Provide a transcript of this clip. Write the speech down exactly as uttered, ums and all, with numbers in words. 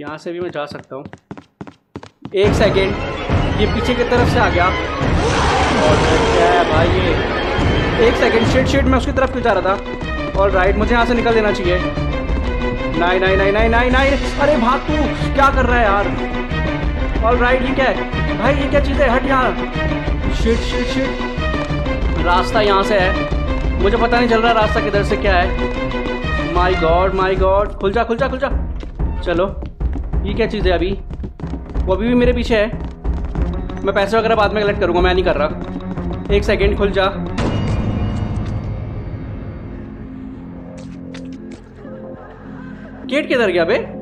यहाँ से भी मैं जा सकता हूँ। एक सेकेंड, ये पीछे की तरफ से आ गया और क्या है भाई ये। एक सेकेंड, शिट शिट, मैं उसकी तरफ क्यों जा रहा था। और राइट, मुझे यहाँ से निकल देना चाहिए। नहीं नहीं नहीं नहीं नहीं नहीं, अरे भाग, तू क्या कर रहा है यार। और राइट, ये क्या है भाई, ये क्या चीज़ है, हट यहाँ। शिट शिट शिट, रास्ता यहाँ से है, मुझे पता नहीं चल रहा रास्ता किधर से क्या है। माई गॉड माई गॉड, खुल जा खुल जा खुल जा। चलो, ये क्या चीज़ है, अभी वो अभी भी मेरे पीछे है। मैं पैसे वगैरह बाद में कलेक्ट करूँगा, मैं नहीं कर रहा। एक सेकेंड, खुल जा। गेट किधर गया बे?